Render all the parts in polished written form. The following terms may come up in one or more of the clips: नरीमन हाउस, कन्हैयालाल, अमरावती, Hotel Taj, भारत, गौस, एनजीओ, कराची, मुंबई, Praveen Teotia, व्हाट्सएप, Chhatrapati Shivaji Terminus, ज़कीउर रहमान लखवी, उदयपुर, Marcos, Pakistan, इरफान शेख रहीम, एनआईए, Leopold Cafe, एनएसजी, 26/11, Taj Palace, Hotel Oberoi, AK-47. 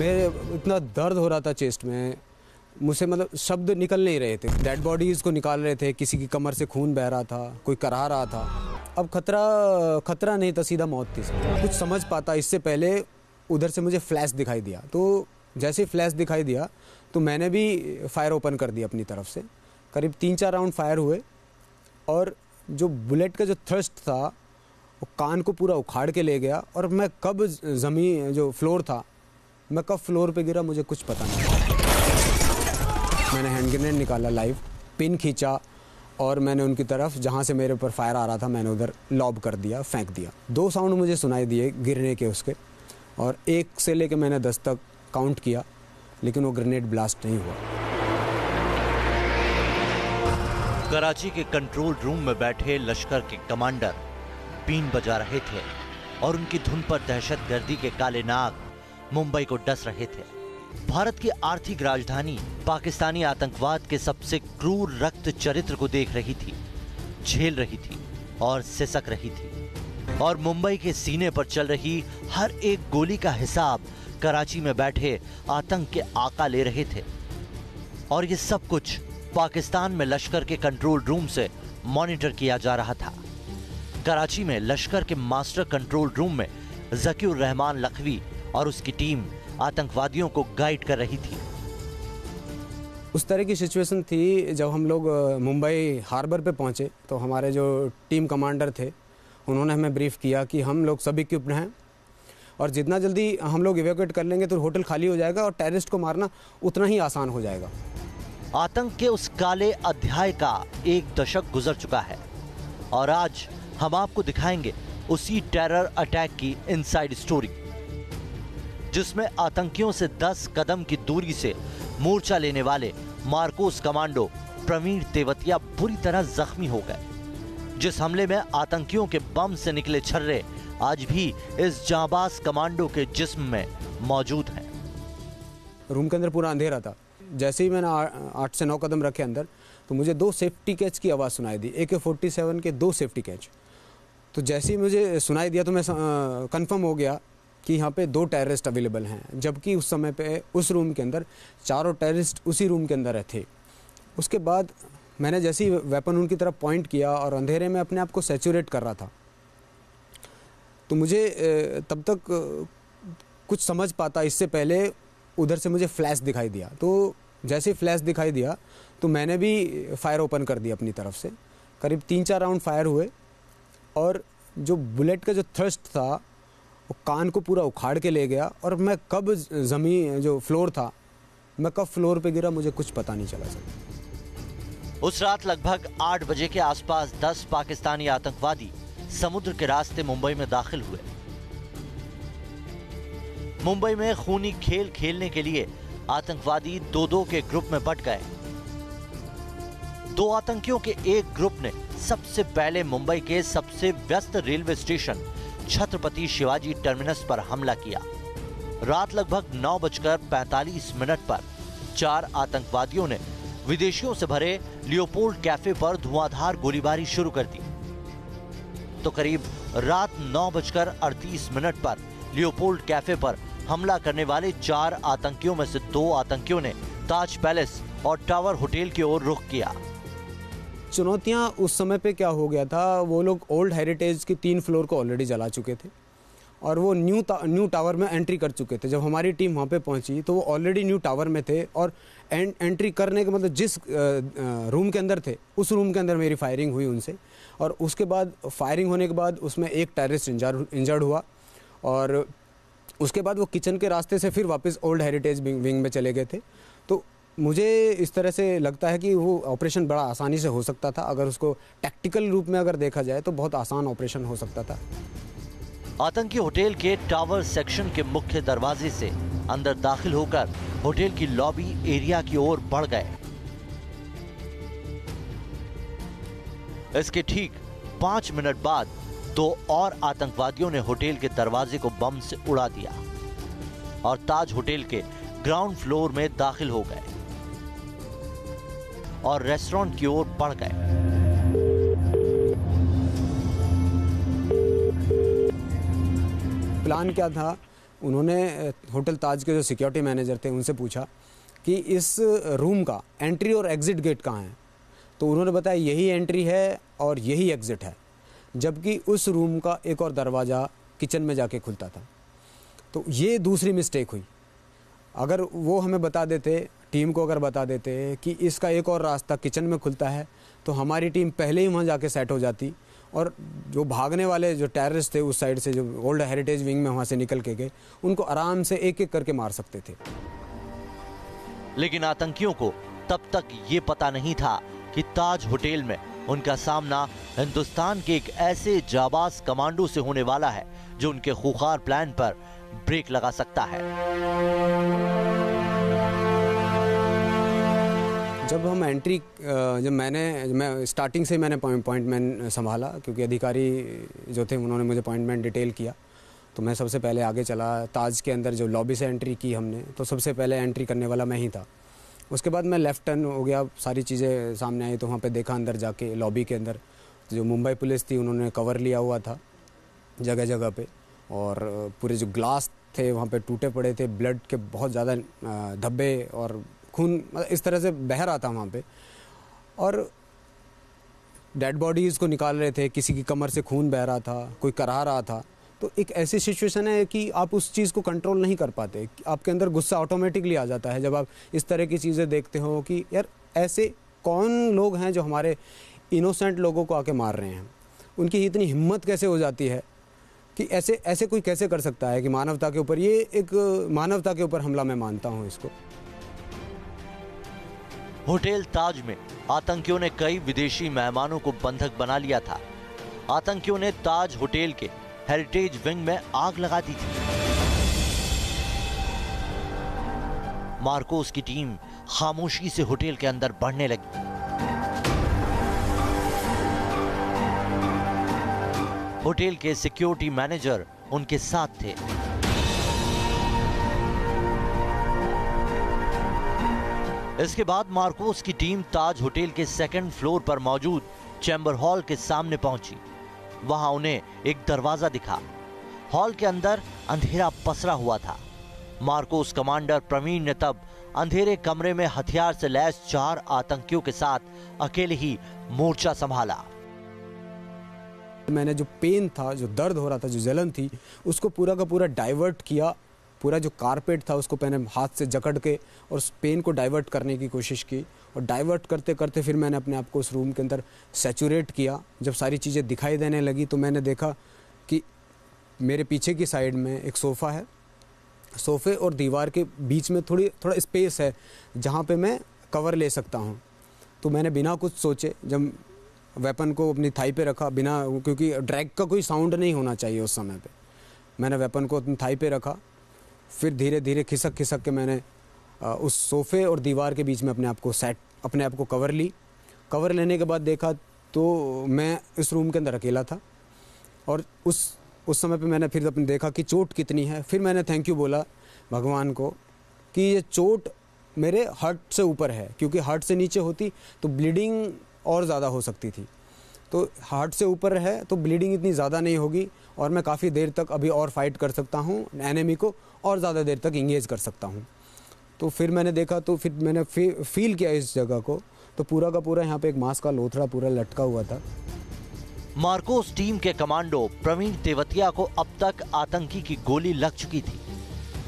मेरे इतना दर्द हो रहा था चेस्ट में, मुझसे मतलब शब्द निकल नहीं रहे थे। डेड बॉडीज़ को निकाल रहे थे, किसी की कमर से खून बह रहा था, कोई कराह रहा था। अब खतरा नहीं था, सीधा मौत थी। कुछ समझ पाता इससे पहले उधर से मुझे फ्लैश दिखाई दिया, तो जैसे फ्लैश दिखाई दिया तो मैंने भी फायर ओपन कर दिया अपनी तरफ से। करीब 3-4 राउंड फायर हुए और जो बुलेट का जो थ्रस्ट था वो कान को पूरा उखाड़ के ले गया। और मैं कब ज़मीन जो फ्लोर था, मैं कब फ्लोर पे गिरा मुझे कुछ पता नहीं। मैंने हैंड ग्रेनेड निकाला लाइव, पिन खींचा और मैंने उनकी तरफ जहाँ से मेरे ऊपर फायर आ रहा था मैंने उधर लॉब कर दिया, फेंक दिया। 2 साउंड मुझे सुनाई दिए गिरने के उसके, और 1 से लेकर मैंने 10 तक काउंट किया, लेकिन वो ग्रेनेड ब्लास्ट नहीं हुआ। कराची के कंट्रोल रूम में बैठे लश्कर के कमांडर बीन बजा रहे थे और उनकी धुन पर दहशतगर्दी के काले नाग मुंबई को डस रहे थे। भारत की आर्थिक राजधानी पाकिस्तानी आतंकवाद के सबसे क्रूर रक्त चरित्र को देख रही थी, झेल रही थी और सिसक रही थी। और मुंबई के सीने पर चल रही हर एक गोली का हिसाब कराची में बैठे आतंक के आका ले रहे थे। और ये सब कुछ पाकिस्तान में लश्कर के कंट्रोल रूम से मॉनिटर किया जा रहा था। कराची में लश्कर के मास्टर कंट्रोल रूम में ज़कीउर रहमान लखवी और उसकी टीम आतंकवादियों को गाइड कर रही थी। उस तरह की सिचुएशन थी। जब हम लोग मुंबई हार्बर पे पहुंचे तो हमारे जो टीम कमांडर थे उन्होंने हमें ब्रीफ किया कि हम लोग सब इक्विप्ड हैं और जितना जल्दी हम लोग इवैक्यूएट कर लेंगे तो होटल खाली हो जाएगा और टेररिस्ट को मारना उतना ही आसान हो जाएगा। आतंक के उस काले अध्याय का 1 दशक गुजर चुका है और आज हम आपको दिखाएंगे उसी टेरर अटैक की इनसाइड स्टोरी, जिसमें आतंकियों से 10 कदम की दूरी से मोर्चा लेने वाले मार्कोस कमांडो प्रवीण तेवतिया बुरी तरह जख्मी हो गए। जिस हमले में आतंकियों के बम से निकले छर्रे आज भी इस जांबाज कमांडो के जिस्म में मौजूद हैं। रूम के अंदर पूरा अंधेरा था। जैसे ही मैंने 8 से 9 कदम रखे अंदर तो मुझे 2 सेफ्टी कैच की आवाज़ सुनाई दी, AK-47 के 2 सेफ्टी कैच। तो जैसे ही मुझे सुनाई दिया तो मैं कंफर्म हो गया कि यहाँ पे 2 टेररिस्ट अवेलेबल हैं, जबकि उस समय पे उस रूम के अंदर 4 टेररिस्ट उसी रूम के अंदर थे। उसके बाद मैंने जैसे ही वेपन उनकी तरफ पॉइंट किया और अंधेरे में अपने आप को सैचुरेट कर रहा था, तो मुझे तब तक कुछ समझ पाता इससे पहले उधर से मुझे फ्लैश दिखाई दिया, तो जैसे फ्लैश दिखाई दिया तो मैंने भी फायर ओपन कर दिया अपनी तरफ से। करीब 3-4 राउंड फायर हुए और जो बुलेट का जो थ्रस्ट था वो कान को पूरा उखाड़ के ले गया। और मैं कब ज़मीन जो फ्लोर था, मैं कब फ्लोर पे गिरा मुझे कुछ पता नहीं चला सर। उस रात लगभग 8 बजे के आसपास 10 पाकिस्तानी आतंकवादी समुद्र के रास्ते मुंबई में दाखिल हुए। मुंबई में खूनी खेल खेलने के लिए आतंकवादी 2-2 के ग्रुप में बट गए। 2 आतंकियों के एक ग्रुप ने सबसे पहले मुंबई के सबसे व्यस्त railway station Chhatrapati Shivaji terminus पर हमला किया। रात लगभग 9:45 पर 4 आतंकवादियों ने विदेशियों से भरे लियोपोल्ड कैफे पर धुआंधार गोलीबारी शुरू कर दी। तो करीब रात 9:38 पर लियोपोल्ड कैफे पर हमला करने वाले 4 आतंकियों में से 2 आतंकियों ने ताज पैलेस और टावर होटल की ओर रुख किया। चुनौतियां उस समय पे क्या हो गया था, वो लोग ओल्ड हेरिटेज की 3 फ्लोर को ऑलरेडी जला चुके थे और वो न्यू टावर में एंट्री कर चुके थे। जब हमारी टीम वहां पे पहुंची तो वो ऑलरेडी न्यू टावर में थे और एंट्री करने के मतलब जिस रूम के अंदर थे उस रूम के अंदर मेरी फायरिंग हुई उनसे। और उसके बाद फायरिंग होने के बाद उसमें एक टेररिस्ट इंजर्ड हुआ और उसके बाद वो किचन के रास्ते से फिर वापस ओल्ड हेरिटेज विंग में चले गए थे। तो मुझे इस तरह से लगता है कि वो ऑपरेशन बड़ा आसानी से हो सकता था, अगर उसको टैक्टिकल रूप में अगर देखा जाए तो बहुत आसान ऑपरेशन हो सकता था। आतंकी होटल के टावर सेक्शन के मुख्य दरवाजे से अंदर दाखिल होकर होटल की लॉबी एरिया की ओर बढ़ गए। इसके ठीक 5 मिनट बाद 2 और आतंकवादियों ने होटल के दरवाजे को बम से उड़ा दिया और ताज होटल के ग्राउंड फ्लोर में दाखिल हो गए और रेस्टोरेंट की ओर बढ़ गए। प्लान क्या था उन्होंने होटल ताज के जो सिक्योरिटी मैनेजर थे उनसे पूछा कि इस रूम का एंट्री और एग्ज़िट गेट कहाँ है, तो उन्होंने बताया यही एंट्री है और यही एग्ज़िट है, जबकि उस रूम का एक और दरवाज़ा किचन में जाके खुलता था। तो ये दूसरी मिस्टेक हुई। अगर वो हमें बता देते, टीम को अगर बता देते कि इसका एक और रास्ता किचन में खुलता है, तो हमारी टीम पहले ही वहाँ जाके सेट हो जाती और जो भागने वाले जो टेररिस्ट थे उस साइड से, जो ओल्ड हेरिटेज विंग में वहाँ से निकल के गए, उनको आराम से एक एक करके मार सकते थे। लेकिन आतंकियों को तब तक ये पता नहीं था कि ताज होटल में उनका सामना हिंदुस्तान के एक ऐसे जाबाज कमांडो से होने वाला है जो उनके खूंखार प्लान पर ब्रेक लगा सकता है। जब मैं स्टार्टिंग से मैंने अपॉइंटमेंट संभाला, क्योंकि अधिकारी जो थे उन्होंने मुझे अपॉइंटमेंट डिटेल किया, तो मैं सबसे पहले आगे चला। ताज के अंदर जो लॉबी से एंट्री की हमने, तो सबसे पहले एंट्री करने वाला मैं ही था। उसके बाद मैं लेफ़्ट टर्न हो गया, सारी चीज़ें सामने आई, तो वहाँ पे देखा अंदर जाके लॉबी के अंदर जो मुंबई पुलिस थी उन्होंने कवर लिया हुआ था जगह जगह पे, और पूरे जो ग्लास थे वहाँ पे टूटे पड़े थे, ब्लड के बहुत ज़्यादा धब्बे और खून मतलब इस तरह से बह रहा था वहाँ पे, और डेड बॉडीज़ को निकाल रहे थे, किसी की कमर से खून बह रहा था, कोई कराह रहा था। तो एक ऐसी सिचुएशन है कि आप उस चीज़ को कंट्रोल नहीं कर पाते, आपके अंदर गुस्सा ऑटोमेटिकली आ जाता है जब आप इस तरह की चीज़ें देखते हो कि यार ऐसे कौन लोग हैं जो हमारे इनोसेंट लोगों को आके मार रहे हैं। उनकी इतनी हिम्मत कैसे हो जाती है कि ऐसे कोई कैसे कर सकता है कि मानवता के ऊपर, ये एक मानवता के ऊपर हमला मैं मानता हूँ इसको। होटल ताज में आतंकियों ने कई विदेशी मेहमानों को बंधक बना लिया था। आतंकियों ने ताज होटल के हेरिटेज विंग में आग लगा दी थी। मार्कोस की टीम खामोशी से होटल के अंदर बढ़ने लगी। होटल के सिक्योरिटी मैनेजर उनके साथ थे। इसके बाद मार्कोस की टीम ताज होटल के सेकंड फ्लोर पर मौजूद चैम्बर हॉल के सामने पहुंची। वहां उन्हें एक दरवाजा दिखा। हॉल के अंदर अंधेरा पसरा हुआ था। मार्कोस कमांडर प्रवीण ने तब अंधेरे कमरे में हथियार से लैस 4 आतंकियों के साथ अकेले ही मोर्चा संभाला। मैंने जो पेन था, जो दर्द हो रहा था, जो जलन थी, उसको पूरा का पूरा डाइवर्ट किया। पूरा जो कारपेट था उसको मैंने हाथ से जकड़ के और उस पेन को डाइवर्ट करने की कोशिश की, और डाइवर्ट करते करते फिर मैंने अपने आप को उस रूम के अंदर सैचुरेट किया। जब सारी चीज़ें दिखाई देने लगी तो मैंने देखा कि मेरे पीछे की साइड में एक सोफ़ा है। सोफ़े और दीवार के बीच में थोड़ा स्पेस है जहाँ पे मैं कवर ले सकता हूँ। तो मैंने बिना कुछ सोचे जब वेपन को अपनी थाई पे रखा, बिना, क्योंकि ड्रैग का कोई साउंड नहीं होना चाहिए उस समय पे, मैंने वेपन को अपनी थाई पे रखा। फिर धीरे धीरे खिसक खिसक के मैंने उस सोफ़े और दीवार के बीच में अपने आप को कवर ली। कवर लेने के बाद देखा तो मैं इस रूम के अंदर अकेला था, और उस समय पे मैंने फिर अपने देखा कि चोट कितनी है। फिर मैंने थैंक यू बोला भगवान को कि ये चोट मेरे हार्ट से ऊपर है, क्योंकि हार्ट से नीचे होती तो ब्लीडिंग और ज़्यादा हो सकती थी। तो हार्ट से ऊपर है तो ब्लीडिंग इतनी ज़्यादा नहीं होगी, और मैं काफ़ी देर तक अभी और फाइट कर सकता हूँ, एनिमी को और ज़्यादा देर तक इंगेज कर सकता हूँ। तो फिर मैंने देखा, तो फिर मैंने फील किया इस जगह को, तो पूरा का पूरा यहाँ पे एक मांस का लोथड़ा पूरा लटका हुआ था। मार्कोस टीम के कमांडो प्रवीण तेवतिया को अब तक आतंकी की गोली लग चुकी थी।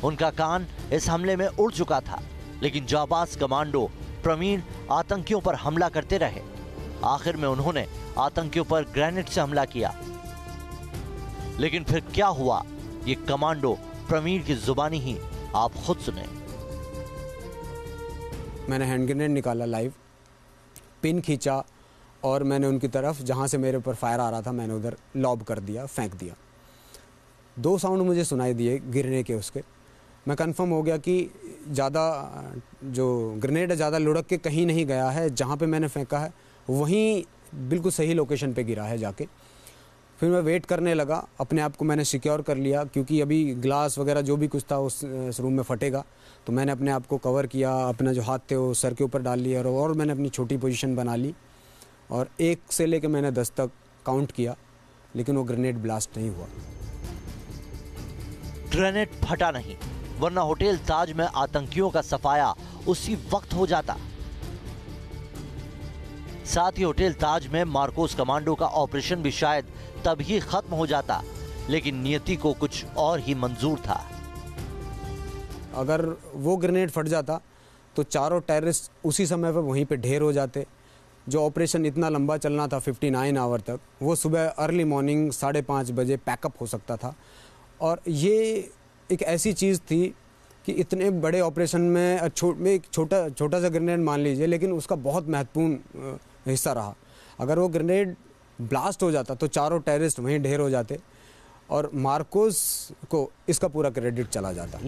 उनका कान इस हमले में उड़ चुका था, लेकिन जाबाज कमांडो प्रवीण आतंकियों पर हमला करते रहे। आखिर में उन्होंने आतंकियों पर ग्रेनेड से हमला किया, लेकिन फिर क्या हुआ ये कमांडो प्रवीण की जुबानी ही आप खुद सुने। मैंने हैंड ग्रेनेड निकाला लाइव, पिन खींचा, और मैंने उनकी तरफ जहाँ से मेरे ऊपर फायर आ रहा था मैंने उधर लॉब कर दिया, फेंक दिया। 2 साउंड मुझे सुनाई दिए गिरने के, उसके मैं कंफर्म हो गया कि ज़्यादा जो ग्रेनेड ज़्यादा लुढ़क के कहीं नहीं गया है, जहाँ पे मैंने फेंका है वहीं बिल्कुल सही लोकेशन पे गिरा है जाके। फिर मैं वेट करने लगा, अपने आप को मैंने सिक्योर कर लिया, क्योंकि अभी ग्लास वगैरह जो भी कुछ था उस रूम में फटेगा। तो मैंने अपने आप को कवर किया, अपना जो हाथ थे वो सर के ऊपर डाल लिया, और मैंने अपनी छोटी पोजीशन बना ली, और 1 से लेकर मैंने 10 तक काउंट किया, लेकिन वो ग्रेनेड ब्लास्ट नहीं हुआ। ग्रेनेड फटा नहीं, वरना होटल ताज में आतंकियों का सफाया उसी वक्त हो जाता। साथ ही होटल ताज में मार्कोस कमांडो का ऑपरेशन भी शायद तभी खत्म हो जाता, लेकिन नियति को कुछ और ही मंजूर था। अगर वो ग्रेनेड फट जाता तो चारों टेररिस्ट उसी समय पर वहीं पे ढेर हो जाते। जो ऑपरेशन इतना लंबा चलना था 59 आवर तक, वो सुबह अर्ली मॉर्निंग 5:30 बजे पैकअप हो सकता था। और ये एक ऐसी चीज़ थी कि इतने बड़े ऑपरेशन में एक छोटा सा ग्रेनेड मान लीजिए, लेकिन उसका बहुत महत्वपूर्ण हिस्सा रहा। अगर वो ग्रेनेड ब्लास्ट हो जाता तो चारों टेररिस्ट वहीं ढेर हो जाते और मार्कोस को इसका पूरा क्रेडिट चला जाता।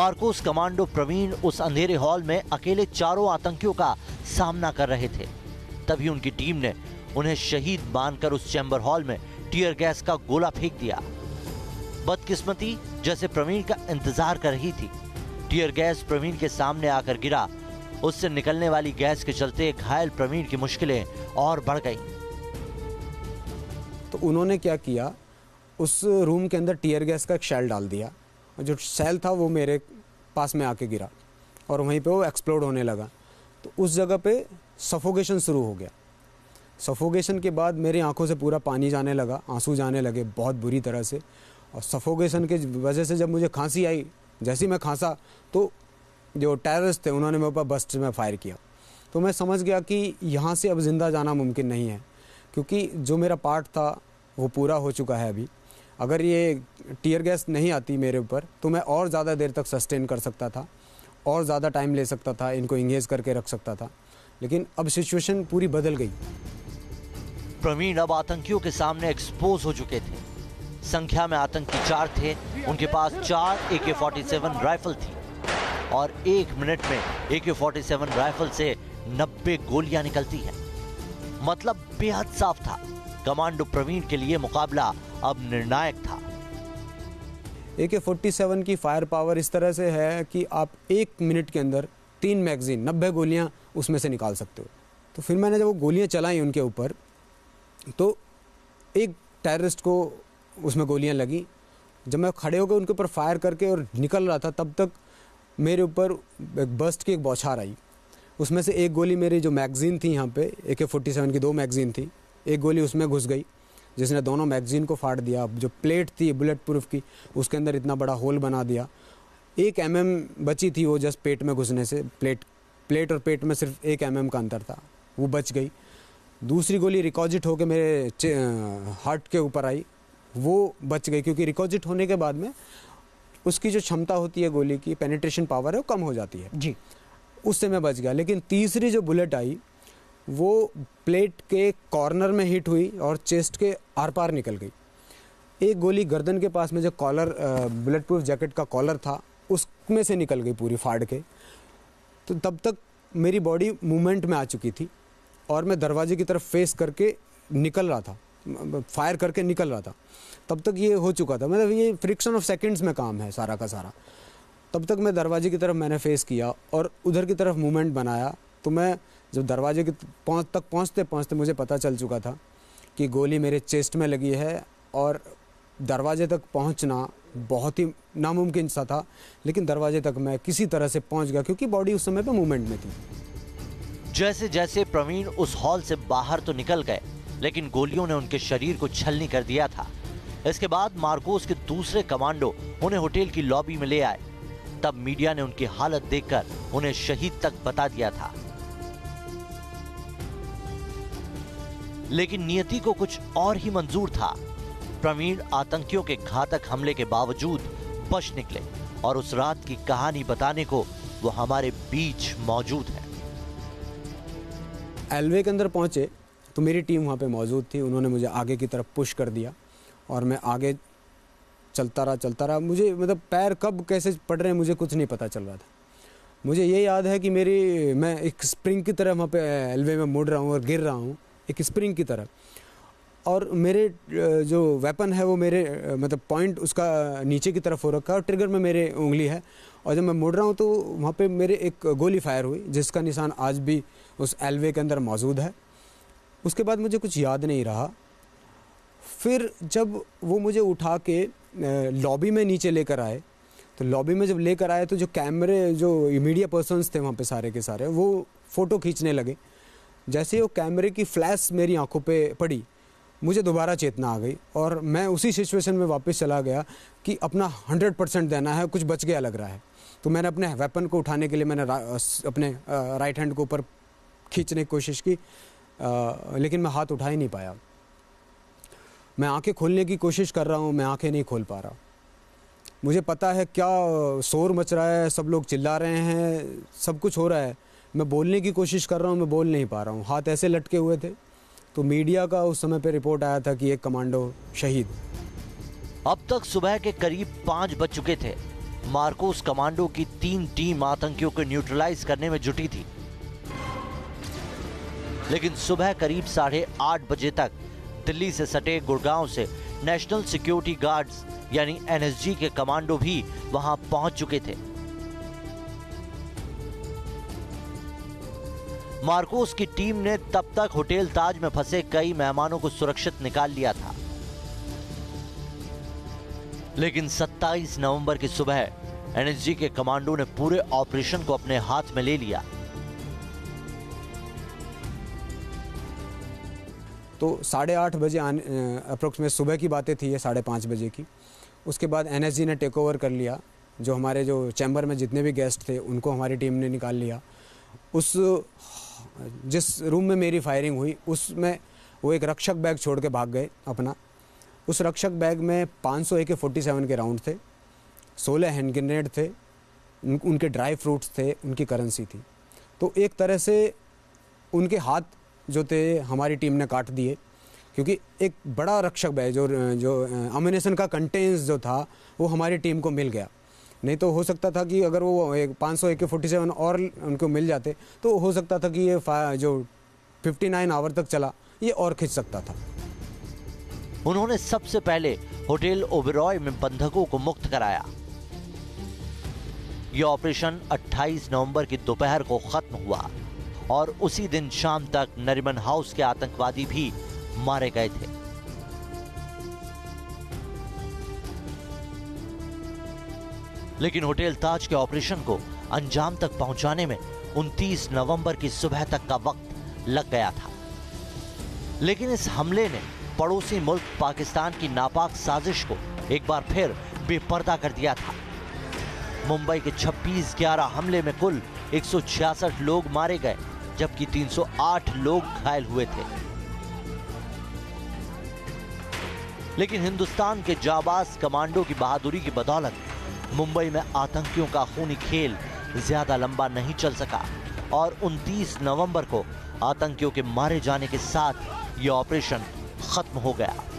मार्कोस कमांडो प्रवीण उस अंधेरे हॉल में अकेले चारों आतंकियों का सामना कर रहे थे, तभी उनकी टीम ने उन्हें शहीद मानकर उस चैम्बर हॉल में टीयर गैस का गोला फेंक दिया। बदकिस्मती जैसे प्रवीण का इंतजार कर रही थी। टीयर गैस प्रवीण के सामने आकर गिरा। उससे निकलने वाली गैस के चलते घायल प्रवीण की मुश्किलें और बढ़ गई। तो उन्होंने क्या किया, उस रूम के अंदर टीयर गैस का एक शैल डाल दिया। जो शैल था वो मेरे पास में आके गिरा और वहीं पे वो एक्सप्लोड होने लगा। तो उस जगह पे सफोकेशन शुरू हो गया। सफोकेशन के बाद मेरी आंखों से पूरा पानी जाने लगा, आंसू जाने लगे बहुत बुरी तरह से। और सफोकेशन की वजह से जब मुझे खांसी आई, जैसे ही मैं खांसा तो जो टेररिस्ट थे उन्होंने मेरे ऊपर बस्ट में फायर किया। तो मैं समझ गया कि यहाँ से अब ज़िंदा जाना मुमकिन नहीं है, क्योंकि जो मेरा पार्ट था वो पूरा हो चुका है। अभी अगर ये टीयर गैस नहीं आती मेरे ऊपर तो मैं और ज़्यादा देर तक सस्टेन कर सकता था, और ज़्यादा टाइम ले सकता था, इनको इंगेज करके रख सकता था। लेकिन अब सिचुएशन पूरी बदल गई। प्रवीण अब आतंकियों के सामने एक्सपोज हो चुके थे। संख्या में आतंकी 4 थे। उनके पास 4 AK-47 राइफल थी और 1 मिनट में AK-47 राइफल से 90 गोलियां निकलती हैं। मतलब बेहद साफ था, कमांडो प्रवीण के लिए मुकाबला अब निर्णायक था। AK-47 की फायर पावर इस तरह से है कि आप 1 मिनट के अंदर 3 मैगजीन 90 गोलियां उसमें से निकाल सकते हो। तो फिर मैंने जब वो गोलियां चलाई उनके ऊपर तो एक टेररिस्ट को उसमें गोलियां लगी। जब मैं खड़े होकर उनके ऊपर फायर करके और निकल रहा था तब तक मेरे ऊपर एक बस्ट की एक बौछार आई। उसमें से एक गोली मेरी जो मैगजीन थी, यहाँ पे AK-47 की 2 मैगजीन थी, एक गोली उसमें घुस गई जिसने दोनों मैगजीन को फाड़ दिया। जो प्लेट थी बुलेट प्रूफ की उसके अंदर इतना बड़ा होल बना दिया। 1 mm बची थी वो जस्ट पेट में घुसने से। प्लेट और पेट में सिर्फ 1 mm का अंतर था, वो बच गई। दूसरी गोली रिकॉजिट होकर मेरे हार्ट के ऊपर आई, वो बच गई, क्योंकि रिकॉजिट होने के बाद में उसकी जो क्षमता होती है गोली की, पेनिट्रेशन पावर है, वो कम हो जाती है जी, उससे मैं बच गया। लेकिन तीसरी जो बुलेट आई वो प्लेट के कॉर्नर में हिट हुई और चेस्ट के आर पार निकल गई। एक गोली गर्दन के पास में जो कॉलर बुलेट प्रूफ जैकेट का कॉलर था उसमें से निकल गई पूरी फाड़ के। तो तब तक मेरी बॉडी मूवमेंट में आ चुकी थी और मैं दरवाजे की तरफ फेस करके निकल रहा था, फायर करके निकल रहा था। तब तक ये हो चुका था, मतलब ये फ्रिक्शन ऑफ सेकेंड्स में काम है सारा का सारा। तब तक मैं दरवाजे की तरफ मैंने फेस किया और उधर की तरफ मूवमेंट बनाया। तो मैं जब दरवाजे के तक पहुंचते मुझे पता चल चुका था कि गोली मेरे चेस्ट में लगी है और दरवाजे तक पहुंचना बहुत ही नामुमकिन सा था। लेकिन दरवाजे तक मैं किसी तरह से पहुंच गया, क्योंकि बॉडी उस समय पे मूवमेंट में थी। जैसे जैसे प्रवीण उस हॉल से बाहर तो निकल गए, लेकिन गोलियों ने उनके शरीर को छलनी कर दिया था। इसके बाद मार्कोस के दूसरे कमांडो उन्हें होटल की लॉबी में ले आए। तब मीडिया ने उनकी हालत देखकर उन्हें शहीद तक बता दिया था। लेकिन नियति को कुछ और ही मंजूर था। प्रवीण आतंकियों के घातक हमले के बावजूद बच निकले और उस रात की कहानी बताने को वो हमारे बीच मौजूद है। एलवे के अंदर पहुंचे तो मेरी टीम वहां पे मौजूद थी। उन्होंने मुझे आगे की तरफ पुश कर दिया और मैं आगे चलता रहा। मुझे मतलब पैर कब कैसे पड़ रहे हैं मुझे कुछ नहीं पता चल रहा था। मुझे ये याद है कि मैं एक स्प्रिंग की तरह वहाँ पे एलवे में मुड़ रहा हूँ और गिर रहा हूँ एक स्प्रिंग की तरह, और मेरे जो वेपन है वो मेरे मतलब पॉइंट उसका नीचे की तरफ हो रखा है और ट्रिगर में मेरे उंगली है। और जब मैं मुड़ रहा हूँ तो वहाँ पे मेरे एक गोली फायर हुई जिसका निशान आज भी उस एलवे के अंदर मौजूद है। उसके बाद मुझे कुछ याद नहीं रहा। फिर जब वो मुझे उठा के लॉबी में नीचे लेकर आए, तो लॉबी में जब लेकर आए तो जो कैमरे, जो मीडिया पर्सन्स थे वहाँ पे सारे के सारे, वो फ़ोटो खींचने लगे। जैसे ही वो कैमरे की फ्लैश मेरी आंखों पे पड़ी, मुझे दोबारा चेतना आ गई और मैं उसी सिचुएशन में वापस चला गया कि अपना 100% देना है, कुछ बच गया लग रहा है। तो मैंने अपने वेपन को उठाने के लिए मैंने अपने राइट हैंड को ऊपर खींचने की कोशिश की, लेकिन मैं हाथ उठा ही नहीं पाया। मैं आंखें खोलने की कोशिश कर रहा हूँ, मैं आंखें नहीं खोल पा रहा। मुझे पता है क्या शोर मच रहा है, सब लोग चिल्ला रहे हैं, सब कुछ हो रहा है। मैं बोलने की कोशिश कर रहा हूँ, मैं बोल नहीं पा रहा हूँ, हाथ ऐसे लटके हुए थे। तो मीडिया का उस समय पे रिपोर्ट आया था कि एक कमांडो शहीद। अब तक सुबह के करीब 5 बज चुके थे। मार्कोस कमांडो की 3 टीम आतंकियों को न्यूट्रलाइज करने में जुटी थी, लेकिन सुबह करीब 8:30 बजे तक दिल्ली से सटे गुड़गांव से नेशनल सिक्योरिटी गार्ड्स यानी एनएसजी के कमांडो भी वहां पहुंच चुके थे। मार्कोस की टीम ने तब तक होटल ताज में फंसे कई मेहमानों को सुरक्षित निकाल लिया था, लेकिन 27 नवंबर की सुबह एनएसजी के कमांडो ने पूरे ऑपरेशन को अपने हाथ में ले लिया। तो 8:30 बजे अप्रोक्सीमेट सुबह की बातें थी, ये 5:30 बजे की। उसके बाद एनएसजी ने टेक ओवर कर लिया। जो हमारे जो चैम्बर में जितने भी गेस्ट थे उनको हमारी टीम ने निकाल लिया। उस जिस रूम में मेरी फायरिंग हुई उसमें वो एक रक्षक बैग छोड़ के भाग गए अपना। उस रक्षक बैग में 500 AK-47 के राउंड थे, 16 हैंड ग्रेनेड थे, उनके ड्राई फ्रूट्स थे, उनकी करेंसी थी। तो एक तरह से उनके हाथ जो थे हमारी टीम ने काट दिए, क्योंकि एक बड़ा रक्षक बैग जो अम्यूनेशन का कंटेंस जो था वो हमारी टीम को मिल गया। नहीं तो हो सकता था कि अगर वो एक 500 AK-47 और उनको मिल जाते तो हो सकता था कि ये जो 59 आवर तक चला ये और खिंच सकता था। उन्होंने सबसे पहले होटल ओबेरॉय में बंधकों को मुक्त कराया। यह ऑपरेशन 28 नवंबर की दोपहर को खत्म हुआ और उसी दिन शाम तक नरीमन हाउस के आतंकवादी भी मारे गए थे। लेकिन होटल ताज के ऑपरेशन को अंजाम तक पहुंचाने में 29 नवंबर की सुबह तक का वक्त लग गया था, लेकिन इस हमले ने पड़ोसी मुल्क पाकिस्तान की नापाक साजिश को एक बार फिर बेपर्दा कर दिया था। मुंबई के 26/11 हमले में कुल 166 लोग मारे गए, जबकि 308 लोग घायल हुए थे। लेकिन हिंदुस्तान के जाबाज कमांडो की बहादुरी की बदौलत मुंबई में आतंकियों का खूनी खेल ज्यादा लंबा नहीं चल सका और 29 नवंबर को आतंकियों के मारे जाने के साथ यह ऑपरेशन खत्म हो गया।